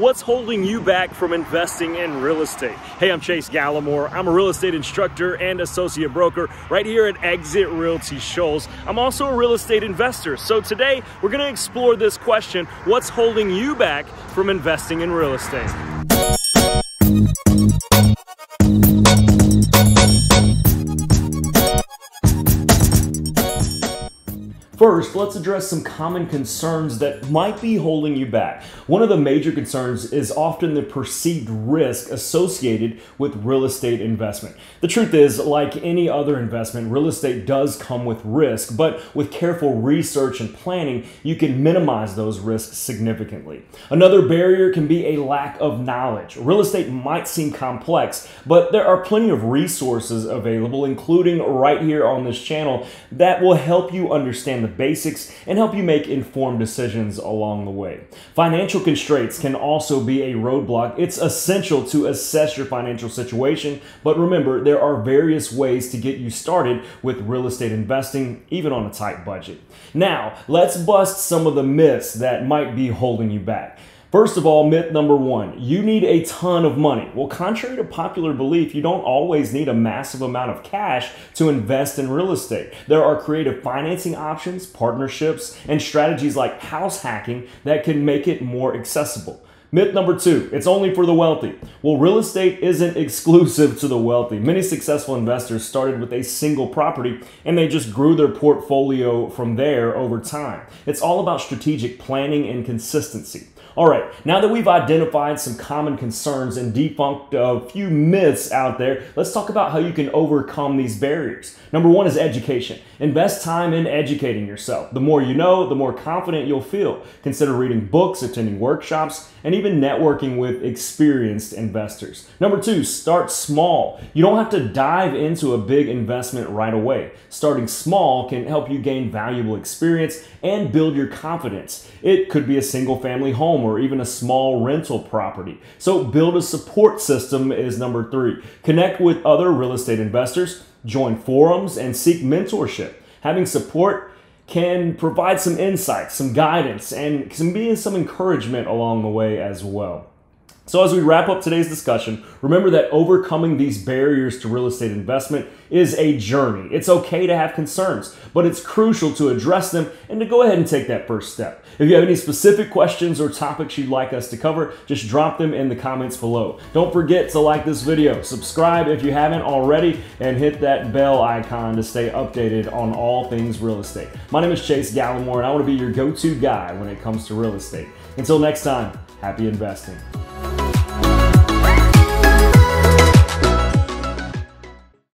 What's holding you back from investing in real estate? Hey, I'm Chase Gallimore. I'm a real estate instructor and associate broker right here at Exit Realty Shoals. I'm also a real estate investor. So today we're going to explore this question: what's holding you back from investing in real estate? First, let's address some common concerns that might be holding you back. One of the major concerns is often the perceived risk associated with real estate investment. The truth is, like any other investment, real estate does come with risk, but with careful research and planning, you can minimize those risks significantly. Another barrier can be a lack of knowledge. Real estate might seem complex, but there are plenty of resources available, including right here on this channel, that will help you understand the basics and help you make informed decisions along the way. Financial constraints can also be a roadblock. It's essential to assess your financial situation, but remember, there are various ways to get you started with real estate investing, even on a tight budget. Now, let's bust some of the myths that might be holding you back. First of all, myth number one, you need a ton of money. Well, contrary to popular belief, you don't always need a massive amount of cash to invest in real estate. There are creative financing options, partnerships, and strategies like house hacking that can make it more accessible. Myth number two, it's only for the wealthy. Well, real estate isn't exclusive to the wealthy. Many successful investors started with a single property and they just grew their portfolio from there over time. It's all about strategic planning and consistency. All right, now that we've identified some common concerns and debunked a few myths out there, let's talk about how you can overcome these barriers. Number one is education. Invest time in educating yourself. The more you know, the more confident you'll feel. Consider reading books, attending workshops, and even networking with experienced investors. Number two, start small. You don't have to dive into a big investment right away. Starting small can help you gain valuable experience and build your confidence. It could be a single-family home or even a small rental property. So build a support system is number three. Connect with other real estate investors, join forums, and seek mentorship. Having support can provide some insights, some guidance, and can be some encouragement along the way as well. So as we wrap up today's discussion, remember that overcoming these barriers to real estate investment is a journey. It's okay to have concerns, but it's crucial to address them and to go ahead and take that first step. If you have any specific questions or topics you'd like us to cover, just drop them in the comments below. Don't forget to like this video, subscribe if you haven't already, and hit that bell icon to stay updated on all things real estate. My name is Chase Gallimore, and I want to be your go-to guy when it comes to real estate. Until next time, happy investing.